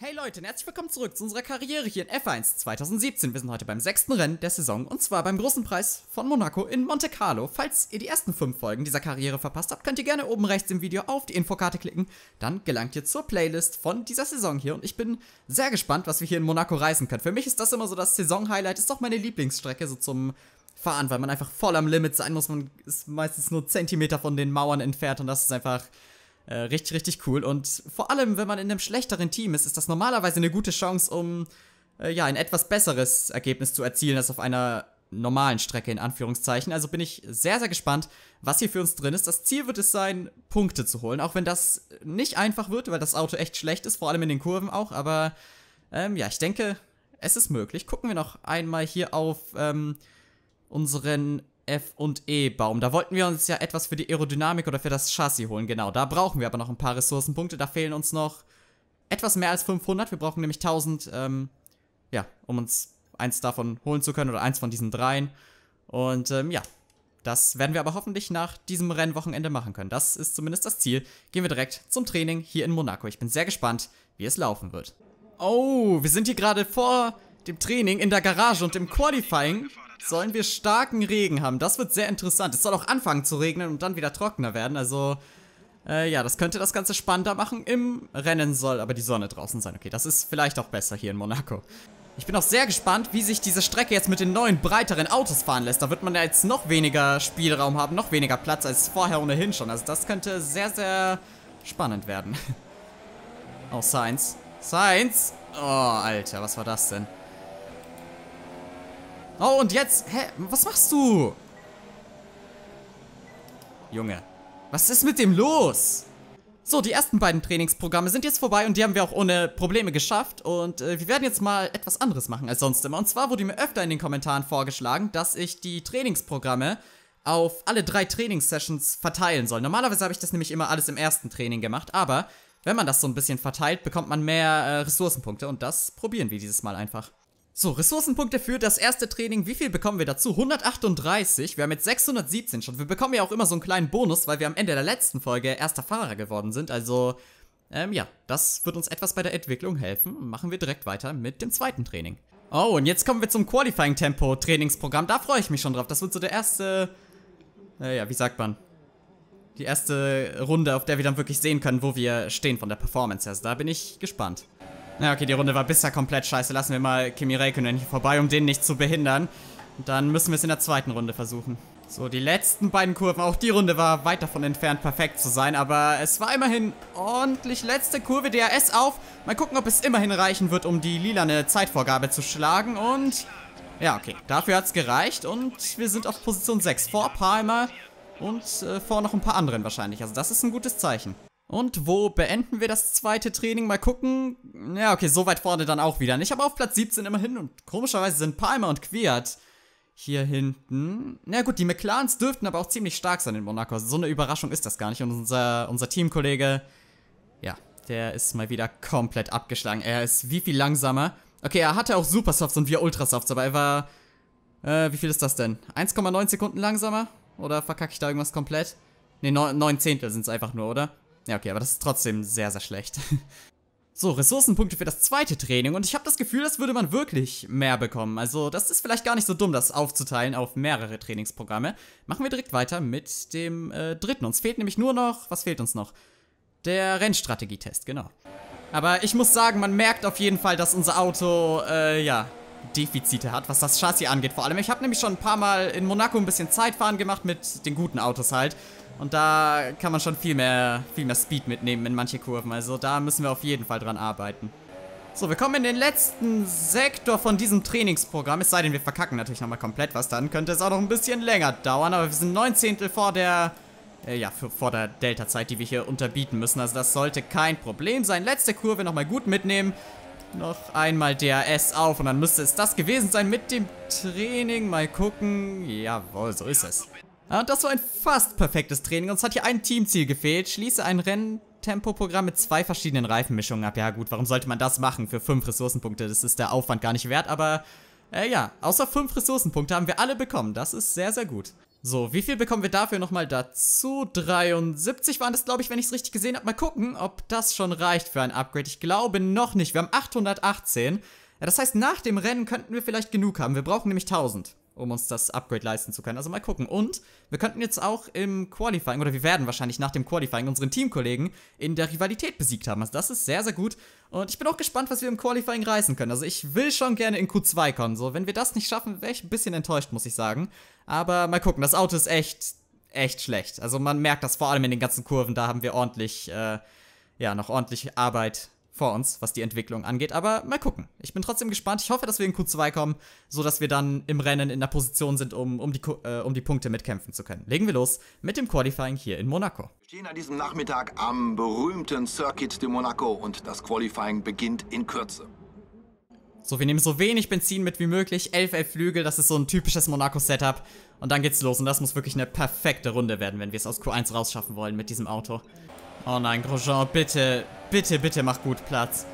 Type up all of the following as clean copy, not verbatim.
Hey Leute und herzlich willkommen zurück zu unserer Karriere hier in F1 2017. Wir sind heute beim 6. Rennen der Saison und zwar beim großen Preis von Monaco in Monte Carlo. Falls ihr die ersten 5 Folgen dieser Karriere verpasst habt, könnt ihr gerne oben rechts im Video auf die Infokarte klicken. Dann gelangt ihr zur Playlist von dieser Saison hier und ich bin sehr gespannt, was wir hier in Monaco reißen können. Für mich ist das immer so das Saison-Highlight, ist doch meine Lieblingsstrecke so zum Fahren, weil man einfach voll am Limit sein muss. Man ist meistens nur Zentimeter von den Mauern entfernt und das ist einfach richtig, richtig cool. Und vor allem, wenn man in einem schlechteren Team ist, ist das normalerweise eine gute Chance, um ja, ein etwas besseres Ergebnis zu erzielen als auf einer normalen Strecke, in Anführungszeichen. Also bin ich sehr, sehr gespannt, was hier für uns drin ist. Das Ziel wird es sein, Punkte zu holen, auch wenn das nicht einfach wird, weil das Auto echt schlecht ist, vor allem in den Kurven auch. Aber ja, ich denke, es ist möglich. Gucken wir noch einmal hier auf unseren F&E-Baum. Da wollten wir uns ja etwas für die Aerodynamik oder für das Chassis holen. Genau, da brauchen wir aber noch ein paar Ressourcenpunkte. Da fehlen uns noch etwas mehr als 500. Wir brauchen nämlich 1000, ja, um uns eins davon holen zu können oder eins von diesen dreien. Und ja, das werden wir aber hoffentlich nach diesem Rennwochenende machen können. Das ist zumindest das Ziel. Gehen wir direkt zum Training hier in Monaco. Ich bin sehr gespannt, wie es laufen wird. Oh, wir sind hier gerade vor dem Training in der Garage und im Qualifying sollen wir starken Regen haben. Das wird sehr interessant. Es soll auch anfangen zu regnen und dann wieder trockener werden. Also, ja, das könnte das Ganze spannender machen. Im Rennen soll aber die Sonne draußen sein. Okay, das ist vielleicht auch besser hier in Monaco. Ich bin auch sehr gespannt, wie sich diese Strecke jetzt mit den neuen, breiteren Autos fahren lässt. Da wird man ja jetzt noch weniger Spielraum haben, noch weniger Platz als vorher ohnehin schon. Also das könnte sehr, sehr spannend werden. Oh, Sainz. Sainz! Oh, Alter, was war das denn? Oh, und jetzt? Hä? Was machst du? Junge, was ist mit dem los? So, die ersten beiden Trainingsprogramme sind jetzt vorbei und die haben wir auch ohne Probleme geschafft. Und wir werden jetzt mal etwas anderes machen als sonst immer. Und zwar wurde mir öfter in den Kommentaren vorgeschlagen, dass ich die Trainingsprogramme auf alle 3 Trainingssessions verteilen soll. Normalerweise habe ich das nämlich immer alles im ersten Training gemacht, aber wenn man das so ein bisschen verteilt, bekommt man mehr Ressourcenpunkte und das probieren wir dieses Mal einfach. So, Ressourcenpunkte für das erste Training. Wie viel bekommen wir dazu? 138. Wir haben jetzt 617 schon. Wir bekommen ja auch immer so einen kleinen Bonus, weil wir am Ende der letzten Folge erster Fahrer geworden sind. Also, ja, das wird uns etwas bei der Entwicklung helfen. Machen wir direkt weiter mit dem zweiten Training. Oh, und jetzt kommen wir zum Qualifying-Tempo-Trainingsprogramm. Da freue ich mich schon drauf. Das wird so der erste, ja, wie sagt man? Die erste Runde, auf der wir dann wirklich sehen können, wo wir stehen von der Performance her. Also, da bin ich gespannt. Na okay, die Runde war bisher komplett scheiße. Lassen wir mal Kimi Räikkönen hier vorbei, um den nicht zu behindern. Und dann müssen wir es in der zweiten Runde versuchen. So, die letzten beiden Kurven. Auch die Runde war weit davon entfernt, perfekt zu sein. Aber es war immerhin ordentlich. Letzte Kurve, DRS auf. Mal gucken, ob es immerhin reichen wird, um die lilane Zeitvorgabe zu schlagen. Und ja, okay. Dafür hat es gereicht. Und wir sind auf Position 6. Vor Palmer und vor noch ein paar anderen wahrscheinlich. Also das ist ein gutes Zeichen. Und wo beenden wir das zweite Training? Mal gucken. Ja, okay, so weit vorne dann auch wieder nicht. Aber auf Platz 17 immerhin. Und komischerweise sind Palmer und Kvyat hier hinten. Na gut, die McLarens dürften aber auch ziemlich stark sein in Monaco. Also so eine Überraschung ist das gar nicht. Und unser Teamkollege, ja, der ist mal wieder komplett abgeschlagen. Er ist wie viel langsamer? Okay, er hatte auch Supersofts und wir Ultrasofts. Aber er war, wie viel ist das denn? 1,9 Sekunden langsamer? Oder verkacke ich da irgendwas komplett? Ne, 9 Zehntel sind es einfach nur, oder? Ja, okay, aber das ist trotzdem sehr, sehr schlecht. So, Ressourcenpunkte für das zweite Training. Und ich habe das Gefühl, das würde man wirklich mehr bekommen. Also, das ist vielleicht gar nicht so dumm, das aufzuteilen auf mehrere Trainingsprogramme. Machen wir direkt weiter mit dem dritten. Uns fehlt nämlich nur noch, was fehlt uns noch? Der Rennstrategietest, genau. Aber ich muss sagen, man merkt auf jeden Fall, dass unser Auto, ja, Defizite hat, was das Chassis angeht. Vor allem, ich habe nämlich schon ein paar Mal in Monaco ein bisschen Zeitfahren gemacht mit den guten Autos halt. Und da kann man schon viel mehr Speed mitnehmen in manche Kurven. Also da müssen wir auf jeden Fall dran arbeiten. So, wir kommen in den letzten Sektor von diesem Trainingsprogramm. Es sei denn, wir verkacken natürlich nochmal komplett was. Dann könnte es auch noch ein bisschen länger dauern. Aber wir sind 9 Zehntel vor der, ja, vor der Delta-Zeit, die wir hier unterbieten müssen. Also das sollte kein Problem sein. Letzte Kurve nochmal gut mitnehmen. Noch einmal DRS auf. Und dann müsste es das gewesen sein mit dem Training. Mal gucken. Jawohl, so ist es. Und das war ein fast perfektes Training. Uns hat hier ein Teamziel gefehlt. Schließe ein Renntempoprogramm mit 2 verschiedenen Reifenmischungen ab. Ja gut, warum sollte man das machen für 5 Ressourcenpunkte? Das ist der Aufwand gar nicht wert. Aber ja, außer 5 Ressourcenpunkte haben wir alle bekommen. Das ist sehr, sehr gut. So, wie viel bekommen wir dafür nochmal dazu? 73 waren das, glaube ich, wenn ich es richtig gesehen habe. Mal gucken, ob das schon reicht für ein Upgrade. Ich glaube noch nicht. Wir haben 818. Ja, das heißt, nach dem Rennen könnten wir vielleicht genug haben. Wir brauchen nämlich 1000, um uns das Upgrade leisten zu können. Also mal gucken. Und wir könnten jetzt auch im Qualifying, oder wir werden wahrscheinlich nach dem Qualifying unseren Teamkollegen in der Rivalität besiegt haben. Also das ist sehr, sehr gut. Und ich bin auch gespannt, was wir im Qualifying reißen können. Also ich will schon gerne in Q2 kommen. So, wenn wir das nicht schaffen, wäre ich ein bisschen enttäuscht, muss ich sagen. Aber mal gucken. Das Auto ist echt schlecht. Also man merkt das vor allem in den ganzen Kurven. Da haben wir ordentlich, ja, noch ordentlich Arbeit vor uns, was die Entwicklung angeht, aber mal gucken. Ich bin trotzdem gespannt. Ich hoffe, dass wir in Q2 kommen, sodass wir dann im Rennen in der Position sind, um die Punkte mitkämpfen zu können. Legen wir los mit dem Qualifying hier in Monaco. Wir stehen an diesem Nachmittag am berühmten Circuit de Monaco und das Qualifying beginnt in Kürze. So, wir nehmen so wenig Benzin mit wie möglich. 11 Flügel, das ist so ein typisches Monaco-Setup. Und dann geht's los und das muss wirklich eine perfekte Runde werden, wenn wir es aus Q1 rausschaffen wollen mit diesem Auto. Oh nein, Grosjean, bitte, bitte, bitte mach gut Platz.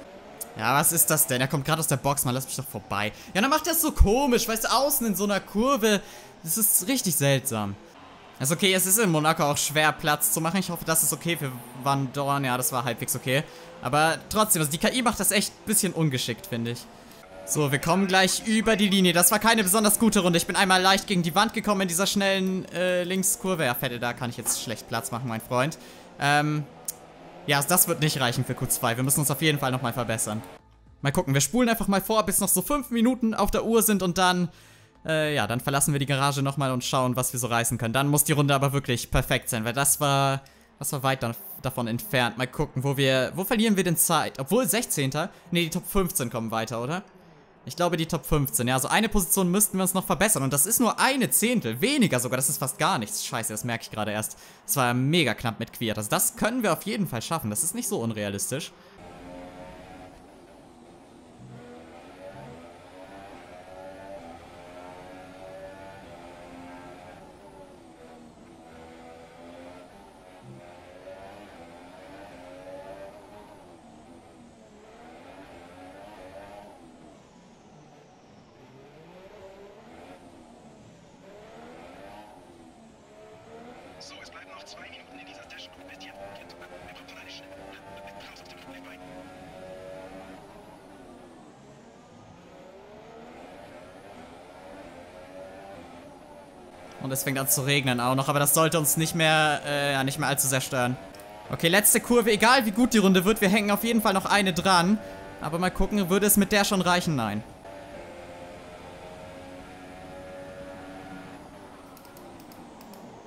Ja, was ist das denn? Er kommt gerade aus der Box, man, lass mich doch vorbei. Ja, dann macht er das so komisch, weißt du, außen in so einer Kurve. Das ist richtig seltsam. Ist okay, es ist in Monaco auch schwer, Platz zu machen. Ich hoffe, das ist okay für Vandoorne. Ja, das war halbwegs okay. Aber trotzdem, also die KI macht das echt ein bisschen ungeschickt, finde ich. So, wir kommen gleich über die Linie. Das war keine besonders gute Runde. Ich bin einmal leicht gegen die Wand gekommen in dieser schnellen Linkskurve. Ja, Vettel, da kann ich jetzt schlecht Platz machen, mein Freund. Ja, das wird nicht reichen für Q2. Wir müssen uns auf jeden Fall nochmal verbessern. Mal gucken, wir spulen einfach mal vor, bis noch so 5 Minuten auf der Uhr sind und dann, ja, dann verlassen wir die Garage nochmal und schauen, was wir so reißen können. Dann muss die Runde aber wirklich perfekt sein, weil das war weit davon entfernt. Mal gucken, wo verlieren wir denn Zeit? Obwohl 16. Ne, die Top 15 kommen weiter, oder? Ich glaube, die Top 15. Ja, also eine Position müssten wir uns noch verbessern. Und das ist nur eine Zehntel. Weniger sogar. Das ist fast gar nichts. Scheiße, das merke ich gerade erst. Das war mega knapp mit Kvyat. Also das können wir auf jeden Fall schaffen. Das ist nicht so unrealistisch. Und es fängt an zu regnen auch noch, aber das sollte uns nicht mehr allzu sehr stören. Okay, letzte Kurve, egal wie gut die Runde wird, wir hängen auf jeden Fall noch eine dran. Aber mal gucken, würde es mit der schon reichen? Nein.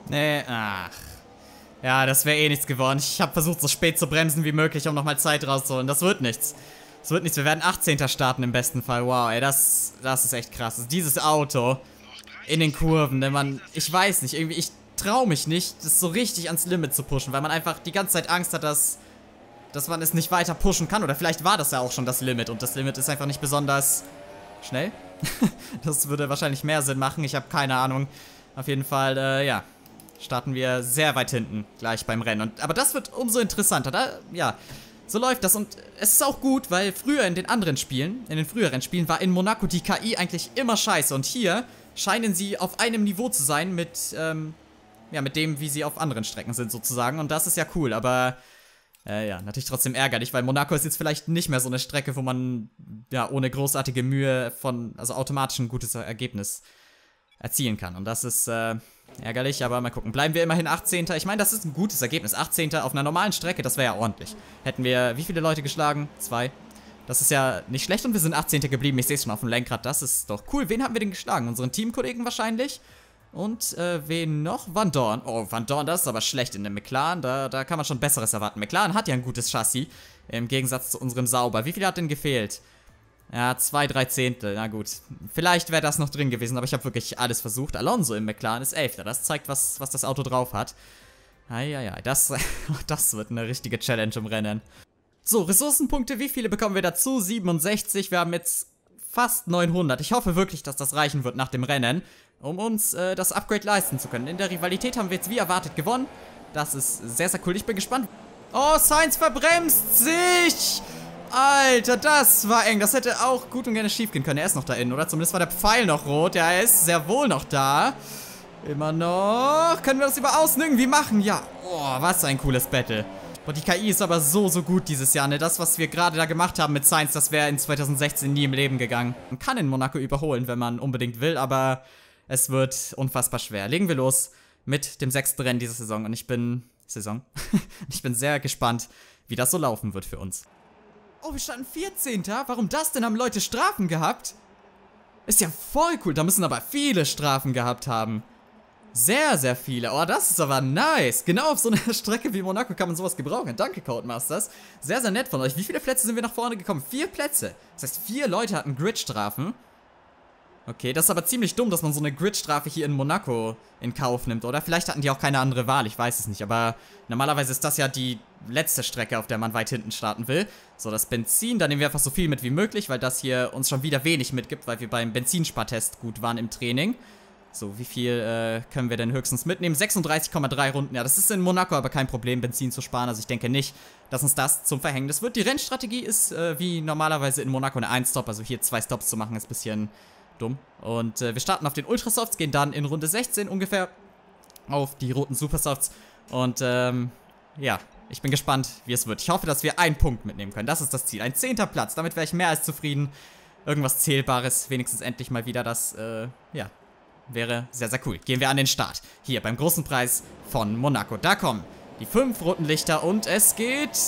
Nee, ach. Ja, das wäre eh nichts geworden. Ich habe versucht, so spät zu bremsen wie möglich, um nochmal Zeit rauszuholen. Das wird nichts. Das wird nichts, wir werden 18. starten im besten Fall. Wow, ey, das ist echt krass. Also dieses Auto in den Kurven, denn man, ich weiß nicht, irgendwie, ich traue mich nicht, das so richtig ans Limit zu pushen, weil man einfach die ganze Zeit Angst hat, dass man es nicht weiter pushen kann, oder vielleicht war das ja auch schon das Limit und das Limit ist einfach nicht besonders schnell. Das würde wahrscheinlich mehr Sinn machen, ich habe keine Ahnung. Auf jeden Fall, ja, starten wir sehr weit hinten gleich beim Rennen. Aber das wird umso interessanter, da, ja. So läuft das und es ist auch gut, weil früher in den anderen Spielen, in den früheren Spielen, war in Monaco die KI eigentlich immer scheiße und hier scheinen sie auf einem Niveau zu sein mit dem, wie sie auf anderen Strecken sind sozusagen und das ist ja cool, aber ja, natürlich trotzdem ärgerlich, weil Monaco ist jetzt vielleicht nicht mehr so eine Strecke, wo man ja ohne großartige Mühe also automatisch ein gutes Ergebnis erzielen kann und das ist ärgerlich, aber mal gucken. Bleiben wir immerhin 18. Ich meine, das ist ein gutes Ergebnis. 18. auf einer normalen Strecke, das wäre ja ordentlich. Hätten wir wie viele Leute geschlagen? 2. Das ist ja nicht schlecht und wir sind 18. geblieben. Ich sehe es schon auf dem Lenkrad. Das ist doch cool. Wen haben wir denn geschlagen? Unseren Teamkollegen wahrscheinlich. Und wen noch? Vandoorne. Oh, Vandoorne, das ist aber schlecht in dem McLaren. Da kann man schon Besseres erwarten. McLaren hat ja ein gutes Chassis. Im Gegensatz zu unserem Sauber. Wie viel hat denn gefehlt? Ja, 2, 3 Zehntel, na gut. Vielleicht wäre das noch drin gewesen, aber ich habe wirklich alles versucht. Alonso im McLaren ist 11. Das zeigt, was das Auto drauf hat. Eieiei, das wird eine richtige Challenge im Rennen. So, Ressourcenpunkte, wie viele bekommen wir dazu? 67, wir haben jetzt fast 900. Ich hoffe wirklich, dass das reichen wird nach dem Rennen, um uns das Upgrade leisten zu können. In der Rivalität haben wir jetzt wie erwartet gewonnen. Das ist sehr, sehr cool. Ich bin gespannt. Oh, Sainz verbremst sich! Alter, das war eng. Das hätte auch gut und gerne schief gehen können. Er ist noch da innen, oder? Zumindest war der Pfeil noch rot. Ja, er ist sehr wohl noch da. Immer noch. Können wir das über außen irgendwie machen? Ja. Oh, was ein cooles Battle. Boah, die KI ist aber so gut dieses Jahr, ne? Das, was wir gerade da gemacht haben mit Sainz, das wäre in 2016 nie im Leben gegangen. Man kann in Monaco überholen, wenn man unbedingt will, aber es wird unfassbar schwer. Legen wir los mit dem 6. Rennen dieser Saison. Und ich bin sehr gespannt, wie das so laufen wird für uns. Oh, wir standen 14. Warum das denn? Haben Leute Strafen gehabt? Ist ja voll cool. Da müssen aber viele Strafen gehabt haben. Sehr viele. Oh, das ist aber nice. Genau auf so einer Strecke wie Monaco kann man sowas gebrauchen. Danke, Codemasters. Sehr nett von euch. Wie viele Plätze sind wir nach vorne gekommen? 4 Plätze. Das heißt, 4 Leute hatten Grid-Strafen. Okay, das ist aber ziemlich dumm, dass man so eine Grid-Strafe hier in Monaco in Kauf nimmt, oder? Vielleicht hatten die auch keine andere Wahl, ich weiß es nicht. Aber normalerweise ist das ja die letzte Strecke, auf der man weit hinten starten will. So, das Benzin, da nehmen wir einfach so viel mit wie möglich, weil das hier uns schon wieder wenig mitgibt, weil wir beim Benzinspartest gut waren im Training. So, wie viel können wir denn höchstens mitnehmen? 36,3 Runden. Ja, das ist in Monaco aber kein Problem, Benzin zu sparen. Also ich denke nicht, dass uns das zum Verhängnis wird. Die Rennstrategie ist wie normalerweise in Monaco eine 1-Stop. Also hier 2 Stops zu machen ist ein bisschen dumm. Und wir starten auf den Ultrasofts, gehen dann in Runde 16 ungefähr auf die roten Supersofts. Und ja, ich bin gespannt, wie es wird. Ich hoffe, dass wir einen Punkt mitnehmen können. Das ist das Ziel. Ein 10. Platz. Damit wäre ich mehr als zufrieden. Irgendwas Zählbares. Wenigstens endlich mal wieder das, ja, wäre sehr cool. Gehen wir an den Start. Hier beim großen Preis von Monaco. Da kommen die 5 roten Lichter und es geht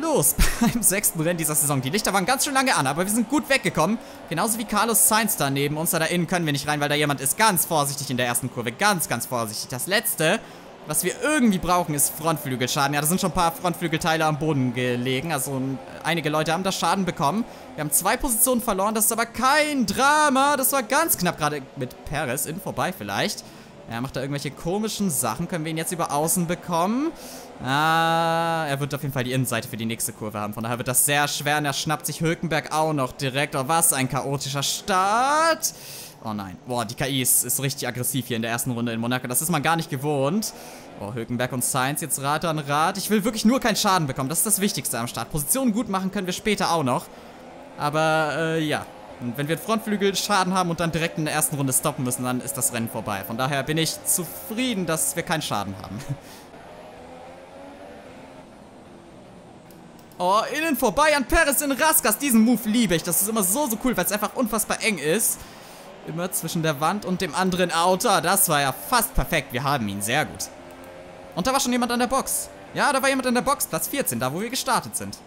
los beim 6. Rennen dieser Saison. Die Lichter waren ganz schön lange an, aber wir sind gut weggekommen. Genauso wie Carlos Sainz da neben uns. Da innen können wir nicht rein, weil da jemand ist. Ganz vorsichtig in der ersten Kurve. Ganz vorsichtig. Das letzte, was wir irgendwie brauchen, ist Frontflügelschaden. Ja, da sind schon ein paar Frontflügelteile am Boden gelegen. Also einige Leute haben da Schaden bekommen. Wir haben 2 Positionen verloren. Das ist aber kein Drama. Das war ganz knapp gerade mit Perez. Innen vorbei vielleicht. Er macht da irgendwelche komischen Sachen. Können wir ihn jetzt über außen bekommen? Ah, er wird auf jeden Fall die Innenseite für die nächste Kurve haben. Von daher wird das sehr schwer. Und er schnappt sich Hülkenberg auch noch direkt. Oh, was ein chaotischer Start. Oh nein. Boah, die KI ist richtig aggressiv hier in der ersten Runde in Monaco. Das ist man gar nicht gewohnt. Oh, Hülkenberg und Sainz jetzt Rad an Rad. Ich will wirklich nur keinen Schaden bekommen. Das ist das Wichtigste am Start. Positionen gut machen können wir später auch noch. Aber, ja. Und wenn wir Frontflügel Schaden haben und dann direkt in der ersten Runde stoppen müssen, dann ist das Rennen vorbei. Von daher bin ich zufrieden, dass wir keinen Schaden haben. Oh, innen vorbei an Perez in Raskas. Diesen Move liebe ich. Das ist immer so cool, weil es einfach unfassbar eng ist. Immer zwischen der Wand und dem anderen Auto. Das war ja fast perfekt. Wir haben ihn. Sehr gut. Und da war schon jemand an der Box. Ja, da war jemand an der Box. Platz 14, da wo wir gestartet sind.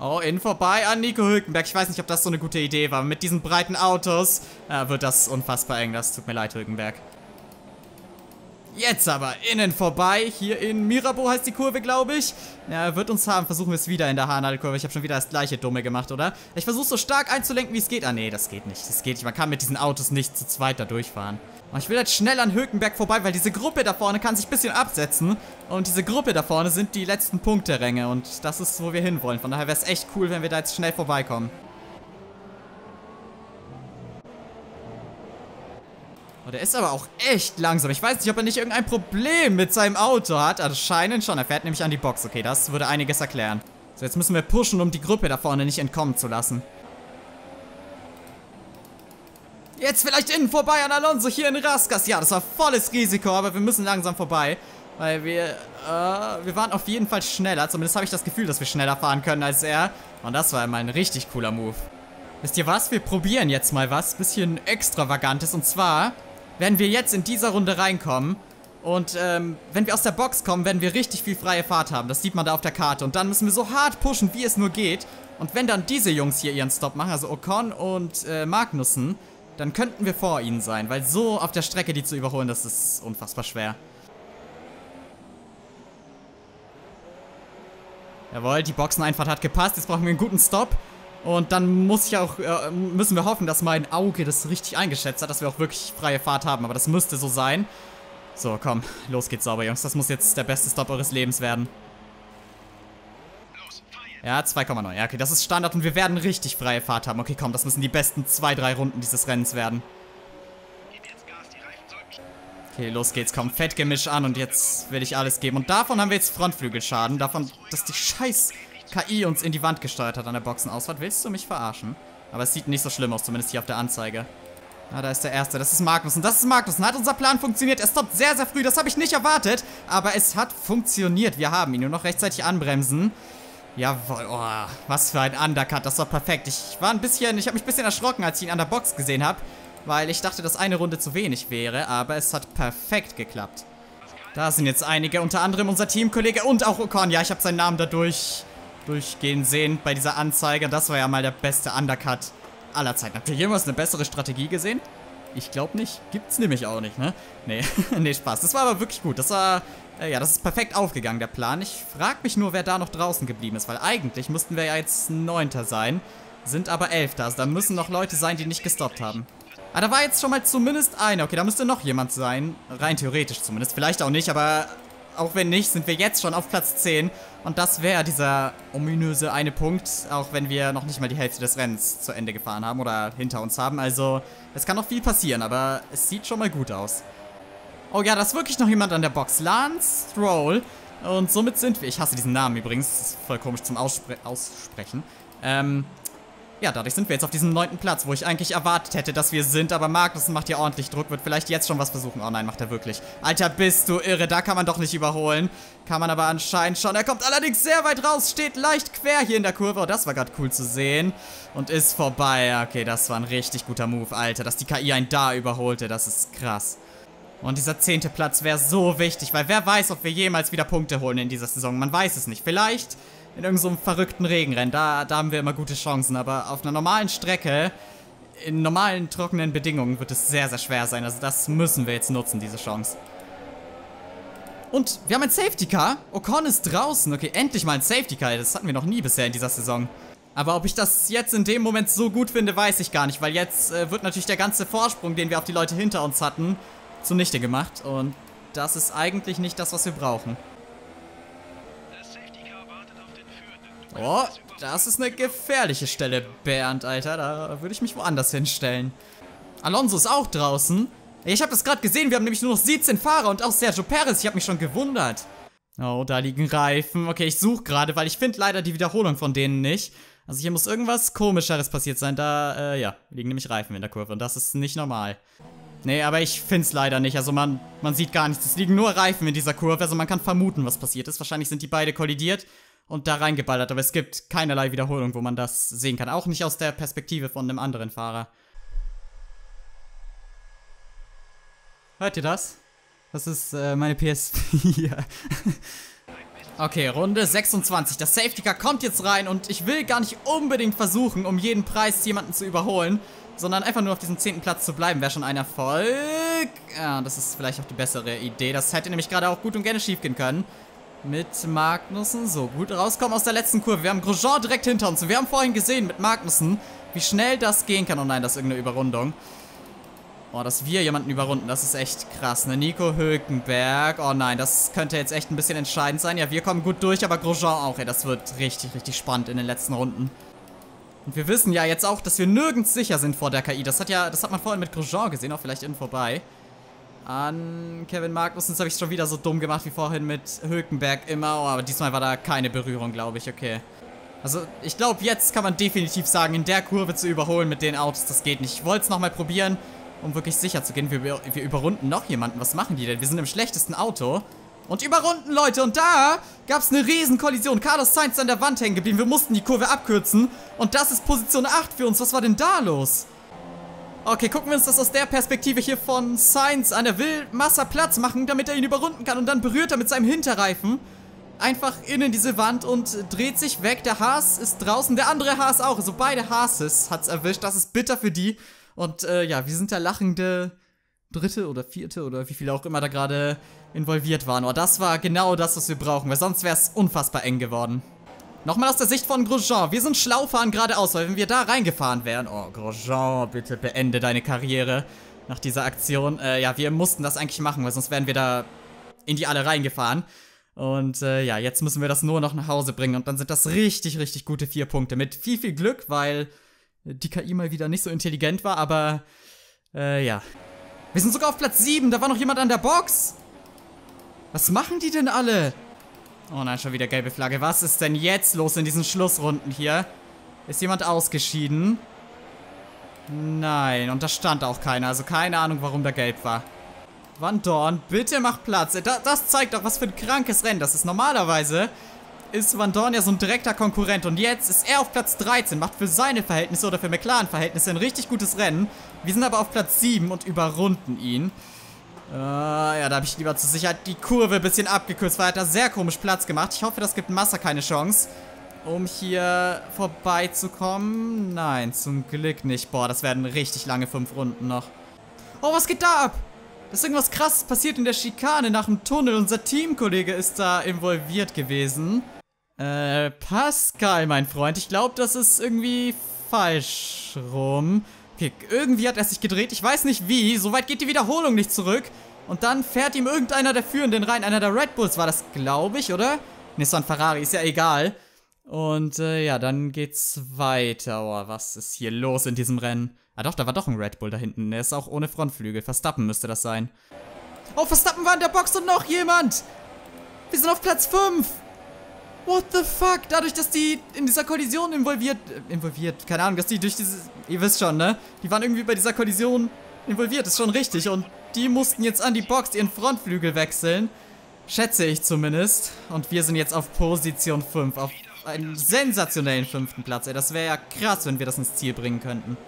Oh, innen vorbei an Nico Hülkenberg. Ich weiß nicht, ob das so eine gute Idee war. Mit diesen breiten Autos wird das unfassbar eng. Das tut mir leid, Hülkenberg. Jetzt aber innen vorbei. Hier in Mirabeau heißt die Kurve, glaube ich. Ja, wird uns haben. Versuchen wir es wieder in der Haarnadelkurve. Ich habe schon wieder das gleiche Dumme gemacht, oder? Ich versuche so stark einzulenken, wie es geht. Ah, nee, das geht nicht. Das geht nicht. Man kann mit diesen Autos nicht zu zweit da durchfahren. Und ich will jetzt schnell an Hülkenberg vorbei, weil diese Gruppe da vorne kann sich ein bisschen absetzen. Und diese Gruppe da vorne sind die letzten Punkteränge. Und das ist, wo wir hinwollen. Von daher wäre es echt cool, wenn wir da jetzt schnell vorbeikommen. Oh, der ist aber auch echt langsam. Ich weiß nicht, ob er nicht irgendein Problem mit seinem Auto hat. Also anscheinend schon. Er fährt nämlich an die Box. Okay, das würde einiges erklären. So, jetzt müssen wir pushen, um die Gruppe da vorne nicht entkommen zu lassen. Jetzt vielleicht innen vorbei an Alonso hier in Raskas. Ja, das war volles Risiko, aber wir müssen langsam vorbei. Weil wir waren auf jeden Fall schneller. Zumindest habe ich das Gefühl, dass wir schneller fahren können als er. Und das war mal ein richtig cooler Move. Wisst ihr was? Wir probieren jetzt mal was bisschen Extravagantes. Und zwar werden wir jetzt in dieser Runde reinkommen und wenn wir aus der Box kommen, werden wir richtig viel freie Fahrt haben. Das sieht man da auf der Karte und dann müssen wir so hart pushen, wie es nur geht. Und wenn dann diese Jungs hier ihren Stop machen, also Ocon und Magnussen, dann könnten wir vor ihnen sein, weil so auf der Strecke die zu überholen, das ist unfassbar schwer. Jawohl, die Boxeneinfahrt hat gepasst, jetzt brauchen wir einen guten Stop. Und dann müssen wir hoffen, dass mein Auge das richtig eingeschätzt hat, dass wir auch wirklich freie Fahrt haben. Aber das müsste so sein. So, komm, los geht's, Sauber, Jungs. Das muss jetzt der beste Stop eures Lebens werden. Ja, 2,9. Ja, okay, das ist Standard und wir werden richtig freie Fahrt haben. Okay, komm, das müssen die besten 2-3 Runden dieses Rennens werden. Okay, los geht's, komm, Fettgemisch an und jetzt will ich alles geben. Und davon haben wir jetzt Frontflügelschaden. Davon, dass die KI uns in die Wand gesteuert hat an der Boxenausfahrt. Willst du mich verarschen? Aber es sieht nicht so schlimm aus, zumindest hier auf der Anzeige. Ah, da ist der Erste. Das ist Magnussen. Das ist Magnussen. Hat unser Plan funktioniert? Er stoppt sehr, sehr früh. Das habe ich nicht erwartet. Aber es hat funktioniert. Wir haben ihn. Nur noch rechtzeitig anbremsen. Jawohl. Oh, was für ein Undercut. Das war perfekt. Ich habe mich ein bisschen erschrocken, als ich ihn an der Box gesehen habe. Weil ich dachte, dass eine Runde zu wenig wäre. Aber es hat perfekt geklappt. Da sind jetzt einige. Unter anderem unser Teamkollege und auch Ocon. Ja, ich habe seinen Namen dadurch durchgehen sehen bei dieser Anzeige. Das war ja mal der beste Undercut aller Zeiten. Habt ihr jemals eine bessere Strategie gesehen? Ich glaube nicht. Gibt's nämlich auch nicht, ne? Nee, nee, Spaß. Das war aber wirklich gut. Das war, ja, das ist perfekt aufgegangen, der Plan. Ich frage mich nur, wer da noch draußen geblieben ist, weil eigentlich müssten wir ja jetzt 9. sein, sind aber 11. Also da müssen noch Leute sein, die nicht gestoppt haben. Ah, da war jetzt schon mal zumindest einer. Okay, da müsste noch jemand sein. Rein theoretisch zumindest. Vielleicht auch nicht, aber auch wenn nicht, sind wir jetzt schon auf Platz 10. Und das wäre dieser ominöse eine Punkt, auch wenn wir noch nicht mal die Hälfte des Rennens zu Ende gefahren haben oder hinter uns haben. Also, es kann noch viel passieren, aber es sieht schon mal gut aus. Oh ja, da ist wirklich noch jemand an der Box. Lance Stroll. Und somit sind wir... Ich hasse diesen Namen übrigens. Das ist voll komisch zum Aussprechen. Ja, dadurch sind wir jetzt auf diesem 9. Platz, wo ich eigentlich erwartet hätte, dass wir sind. Aber Magnussen macht hier ordentlich Druck, wird vielleicht jetzt schon was versuchen. Oh nein, macht er wirklich. Alter, bist du irre, da kann man doch nicht überholen. Kann man aber anscheinend schon. Er kommt allerdings sehr weit raus, steht leicht quer hier in der Kurve. Oh, das war gerade cool zu sehen. Und ist vorbei. Okay, das war ein richtig guter Move, Alter. Dass die KI einen da überholte, das ist krass. Und dieser 10. Platz wäre so wichtig, weil wer weiß, ob wir jemals wieder Punkte holen in dieser Saison. Man weiß es nicht. Vielleicht... in irgendeinem verrückten Regenrennen, da haben wir immer gute Chancen. Aber auf einer normalen Strecke, in normalen, trockenen Bedingungen wird es sehr, sehr schwer sein. Also das müssen wir jetzt nutzen, diese Chance. Und wir haben ein Safety Car. Ocon ist draußen. Okay, endlich mal ein Safety Car. Das hatten wir noch nie bisher in dieser Saison. Aber ob ich das jetzt in dem Moment so gut finde, weiß ich gar nicht. Weil jetzt wird natürlich der ganze Vorsprung, den wir auf die Leute hinter uns hatten, zunichte gemacht. Und das ist eigentlich nicht das, was wir brauchen. Oh, das ist eine gefährliche Stelle, Bernd, Alter. Da würde ich mich woanders hinstellen. Alonso ist auch draußen. Ich habe das gerade gesehen. Wir haben nämlich nur noch 17 Fahrer und auch Sergio Perez. Ich habe mich schon gewundert. Oh, da liegen Reifen. Okay, ich suche gerade, weil ich finde leider die Wiederholung von denen nicht. Also hier muss irgendwas Komischeres passiert sein. Da, ja, liegen nämlich Reifen in der Kurve und das ist nicht normal. Nee, aber ich find's leider nicht. Also man sieht gar nichts. Es liegen nur Reifen in dieser Kurve. Also man kann vermuten, was passiert ist. Wahrscheinlich sind die beide kollidiert und da reingeballert, aber es gibt keinerlei Wiederholung, wo man das sehen kann. Auch nicht aus der Perspektive von einem anderen Fahrer. Hört ihr das? Das ist meine PS4. Okay, Runde 26. Das Safety Car kommt jetzt rein und ich will gar nicht unbedingt versuchen, um jeden Preis jemanden zu überholen, sondern einfach nur auf diesem 10. Platz zu bleiben. Wäre schon ein Erfolg. Ja, das ist vielleicht auch die bessere Idee. Das hätte nämlich gerade auch gut und gerne schief gehen können. Mit Magnussen so gut rauskommen aus der letzten Kurve. Wir haben Grosjean direkt hinter uns. Und wir haben vorhin gesehen mit Magnussen, wie schnell das gehen kann. Oh nein, das ist irgendeine Überrundung. Oh, dass wir jemanden überrunden, das ist echt krass, ne? Nico Hülkenberg. Oh nein, das könnte jetzt echt ein bisschen entscheidend sein. Ja, wir kommen gut durch, aber Grosjean auch. Ey, das wird richtig, richtig spannend in den letzten Runden. Und wir wissen ja jetzt auch, dass wir nirgends sicher sind vor der KI. Das hat man vorhin mit Grosjean gesehen. Auch vielleicht innen vorbei. An Kevin Magnussen, das habe ich schon wieder so dumm gemacht wie vorhin mit Hülkenberg immer. Oh, aber diesmal war da keine Berührung, glaube ich. Okay. Also, ich glaube, jetzt kann man definitiv sagen, in der Kurve zu überholen mit den Autos, das geht nicht. Ich wollte es nochmal probieren, um wirklich sicher zu gehen. Wir überrunden noch jemanden. Was machen die denn? Wir sind im schlechtesten Auto. Und überrunden, Leute. Und da gab es eine Riesenkollision. Carlos Sainz ist an der Wand hängen geblieben. Wir mussten die Kurve abkürzen. Und das ist Position 8 für uns. Was war denn da los? Okay, gucken wir uns das aus der Perspektive hier von Sainz an. Er will Massa Platz machen, damit er ihn überrunden kann. Und dann berührt er mit seinem Hinterreifen einfach innen diese Wand und dreht sich weg. Der Haas ist draußen, der andere Haas auch. Also beide Haases hat's erwischt. Das ist bitter für die. Und ja, wir sind der lachende Dritte oder Vierte oder wie viele auch immer da gerade involviert waren. Oh, das war genau das, was wir brauchen, weil sonst wäre es unfassbar eng geworden. Nochmal aus der Sicht von Grosjean. Wir sind schlau, fahren geradeaus, weil wenn wir da reingefahren wären... Oh, Grosjean, bitte beende deine Karriere nach dieser Aktion. Ja, wir mussten das eigentlich machen, weil sonst wären wir da in die alle reingefahren. Und ja, jetzt müssen wir das nur noch nach Hause bringen. Und dann sind das richtig, richtig gute 4 Punkte. Mit viel, viel Glück, weil die KI mal wieder nicht so intelligent war, aber... ja. Wir sind sogar auf Platz 7. Da war noch jemand an der Box. Was machen die denn alle? Oh nein, schon wieder gelbe Flagge. Was ist denn jetzt los in diesen Schlussrunden hier? Ist jemand ausgeschieden? Nein, und da stand auch keiner. Also keine Ahnung, warum da gelb war. Vandoorne, bitte mach Platz. Das zeigt doch, was für ein krankes Rennen das ist. Normalerweise ist Vandoorne ja so ein direkter Konkurrent. Und jetzt ist er auf Platz 13. Macht für seine Verhältnisse oder für McLaren-Verhältnisse ein richtig gutes Rennen. Wir sind aber auf Platz 7 und überrunden ihn. Ja, da habe ich lieber zur Sicherheit die Kurve ein bisschen abgekürzt, weil er hat da sehr komisch Platz gemacht. Ich hoffe, das gibt Massa keine Chance, um hier vorbeizukommen. Nein, zum Glück nicht. Boah, das werden richtig lange 5 Runden noch. Oh, was geht da ab? Da ist irgendwas Krasses passiert in der Schikane nach dem Tunnel. Unser Teamkollege ist da involviert gewesen. Pascal, mein Freund. Ich glaube, das ist irgendwie falsch rum. Okay, irgendwie hat er sich gedreht. Ich weiß nicht wie. Soweit geht die Wiederholung nicht zurück. Und dann fährt ihm irgendeiner der Führenden rein. Einer der Red Bulls war das, glaube ich, oder? Nee, es war ein Ferrari. Ist ja egal. Und ja, dann geht's weiter. Oh, was ist hier los in diesem Rennen? Ah doch, da war doch ein Red Bull da hinten. Der ist auch ohne Frontflügel. Verstappen müsste das sein. Oh, Verstappen war in der Box und noch jemand. Wir sind auf Platz 5. What the fuck? Dadurch, dass die in dieser Kollision involviert, keine Ahnung, dass die durch dieses, ihr wisst schon, ne? Die waren irgendwie bei dieser Kollision involviert, ist schon richtig. Und die mussten jetzt an die Box ihren Frontflügel wechseln. Schätze ich zumindest. Und wir sind jetzt auf Position 5, auf einen sensationellen 5. Platz. Ey, das wäre ja krass, wenn wir das ins Ziel bringen könnten.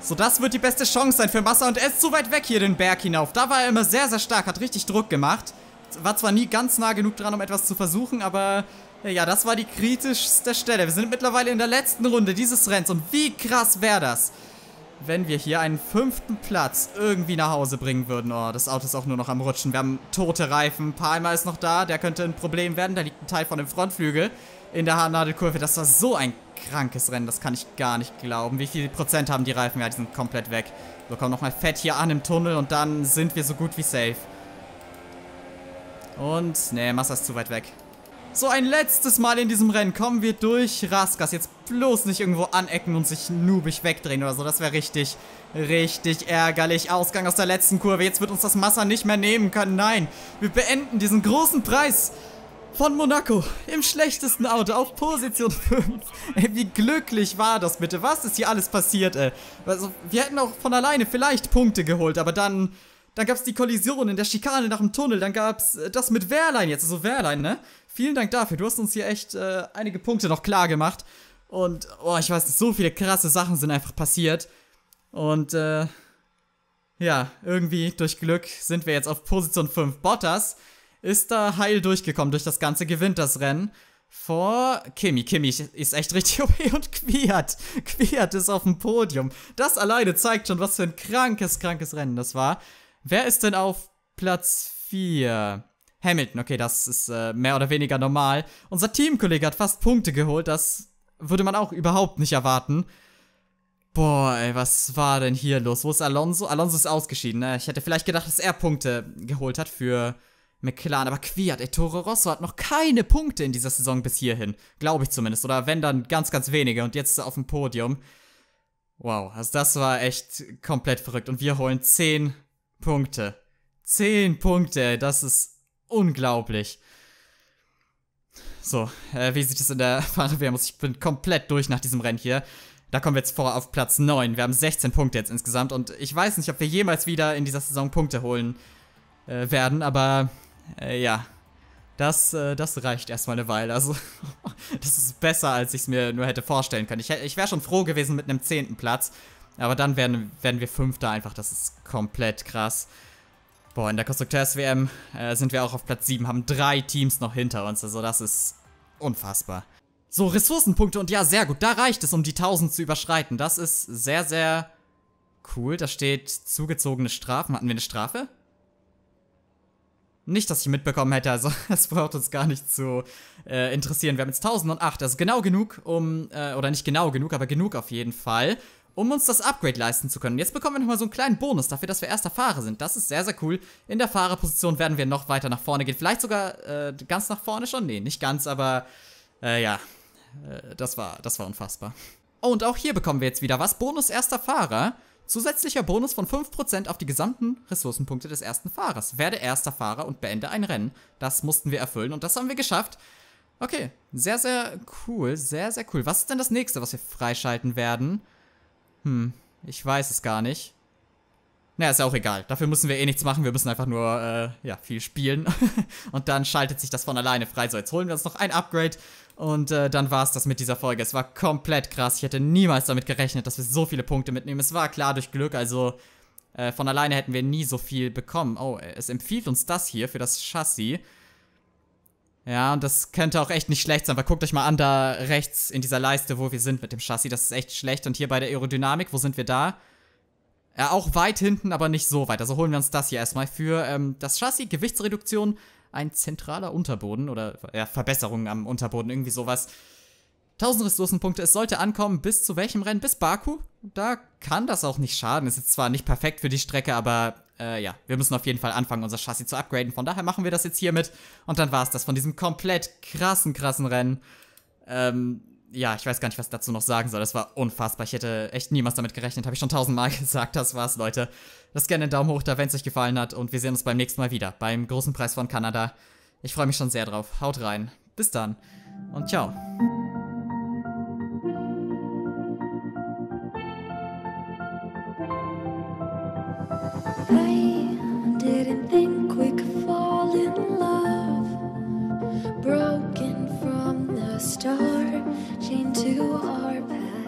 So, das wird die beste Chance sein für Massa. Und er ist zu weit weg hier den Berg hinauf. Da war er immer sehr, sehr stark, hat richtig Druck gemacht. War zwar nie ganz nah genug dran, um etwas zu versuchen, aber ja, das war die kritischste Stelle. Wir sind mittlerweile in der letzten Runde dieses Rennens. Und wie krass wäre das, wenn wir hier einen 5. Platz irgendwie nach Hause bringen würden. Oh, das Auto ist auch nur noch am Rutschen. Wir haben tote Reifen. Palmer ist noch da. Der könnte ein Problem werden. Da liegt ein Teil von dem Frontflügel in der Haarnadelkurve. Das war so ein krankes Rennen. Das kann ich gar nicht glauben. Wie viel Prozent haben die Reifen? Ja, die sind komplett weg. Wir kommen nochmal fett hier an im Tunnel und dann sind wir so gut wie safe. Und, nee, Massa ist zu weit weg. So, ein letztes Mal in diesem Rennen kommen wir durch Raskas. Jetzt bloß nicht irgendwo anecken und sich noobig wegdrehen oder so. Das wäre richtig, richtig ärgerlich. Ausgang aus der letzten Kurve. Jetzt wird uns das Massa nicht mehr nehmen können. Nein, wir beenden diesen großen Preis von Monaco im schlechtesten Auto auf Position 5. Ey, wie glücklich war das bitte? Was ist hier alles passiert, ey? Also, wir hätten auch von alleine vielleicht Punkte geholt, aber dann gab es die Kollision in der Schikane nach dem Tunnel. Dann gab es das mit Wehrlein jetzt. Also Wehrlein, ne? Vielen Dank dafür. Du hast uns hier echt einige Punkte noch klar gemacht. Und, oh, ich weiß nicht, so viele krasse Sachen sind einfach passiert. Und, ja, irgendwie durch Glück sind wir jetzt auf Position 5. Bottas ist da heil durchgekommen durch das Ganze, gewinnt das Rennen vor Kimi. Kimi ist echt richtig OP und Kvyat. Kvyat ist auf dem Podium. Das alleine zeigt schon, was für ein krankes Rennen das war. Wer ist denn auf Platz 4? Hamilton, okay, das ist mehr oder weniger normal. Unser Teamkollege hat fast Punkte geholt, das würde man auch überhaupt nicht erwarten. Boah, ey, was war denn hier los? Wo ist Alonso? Alonso ist ausgeschieden, ne? Ich hätte vielleicht gedacht, dass er Punkte geholt hat für McLaren, aber Kvyat, ey, Toro Rosso hat noch keine Punkte in dieser Saison bis hierhin. Glaube ich zumindest, oder wenn, dann ganz, ganz wenige und jetzt auf dem Podium. Wow, also das war echt komplett verrückt und wir holen 10 Punkte. 10 Punkte, ey, das ist unglaublich. So, wie sieht es in der Fahrerwertung aus? Ich bin komplett durch nach diesem Rennen hier. Da kommen wir jetzt vor auf Platz 9. Wir haben 16 Punkte jetzt insgesamt. Und ich weiß nicht, ob wir jemals wieder in dieser Saison Punkte holen werden. Aber ja, das reicht erstmal eine Weile. Also, das ist besser, als ich es mir nur hätte vorstellen können. Ich wäre schon froh gewesen mit einem 10. Platz. Aber dann werden wir 5. einfach. Das ist komplett krass. Boah, in der Konstrukteurs-WM sind wir auch auf Platz 7, haben 3 Teams noch hinter uns, also das ist unfassbar. So, Ressourcenpunkte und ja, sehr gut, da reicht es, um die 1000 zu überschreiten. Das ist sehr, sehr cool. Da steht zugezogene Strafen. Hatten wir eine Strafe? Nicht, dass ich mitbekommen hätte, also das braucht uns gar nicht zu interessieren. Wir haben jetzt 1008, das ist genau genug, um, oder nicht genau genug, aber genug auf jeden Fall, um uns das Upgrade leisten zu können. Jetzt bekommen wir nochmal so einen kleinen Bonus dafür, dass wir erster Fahrer sind. Das ist sehr, sehr cool. In der Fahrerposition werden wir noch weiter nach vorne gehen. Vielleicht sogar ganz nach vorne schon. Nee, nicht ganz, aber ja, das war unfassbar. Oh, und auch hier bekommen wir jetzt wieder was. Bonus erster Fahrer. Zusätzlicher Bonus von 5% auf die gesamten Ressourcenpunkte des ersten Fahrers. Werde erster Fahrer und beende ein Rennen. Das mussten wir erfüllen und das haben wir geschafft. Okay, sehr, sehr cool. Sehr, sehr cool. Was ist denn das nächste, was wir freischalten werden? Ich weiß es gar nicht. Naja, ist ja auch egal. Dafür müssen wir eh nichts machen. Wir müssen einfach nur, ja, viel spielen. Und dann schaltet sich das von alleine frei. So, jetzt holen wir uns noch ein Upgrade. Und dann war es das mit dieser Folge. Es war komplett krass. Ich hätte niemals damit gerechnet, dass wir so viele Punkte mitnehmen. Es war klar durch Glück. Also, von alleine hätten wir nie so viel bekommen. Oh, es empfiehlt uns das hier für das Chassis. Ja, und das könnte auch echt nicht schlecht sein, weil guckt euch mal an, da rechts in dieser Leiste, wo wir sind mit dem Chassis. Das ist echt schlecht. Und hier bei der Aerodynamik, wo sind wir da? Ja, auch weit hinten, aber nicht so weit. Also holen wir uns das hier erstmal für das Chassis, Gewichtsreduktion, ein zentraler Unterboden oder ja, Verbesserungen am Unterboden, irgendwie sowas. 1000 Ressourcenpunkte, es sollte ankommen, bis zu welchem Rennen? Bis Baku? Da kann das auch nicht schaden. Ist jetzt zwar nicht perfekt für die Strecke, aber ja, wir müssen auf jeden Fall anfangen, unser Chassis zu upgraden. Von daher machen wir das jetzt hiermit. Und dann war es das von diesem komplett krassen Rennen. Ja, ich weiß gar nicht, was ich dazu noch sagen soll. Das war unfassbar. Ich hätte echt niemals damit gerechnet. Habe ich schon 1000-mal gesagt. Das war's, Leute. Lasst gerne einen Daumen hoch da, wenn es euch gefallen hat. Und wir sehen uns beim nächsten Mal wieder. Beim großen Preis von Kanada. Ich freue mich schon sehr drauf. Haut rein. Bis dann. Und ciao. I didn't think we could fall in love. Broken from the start, chained to our past.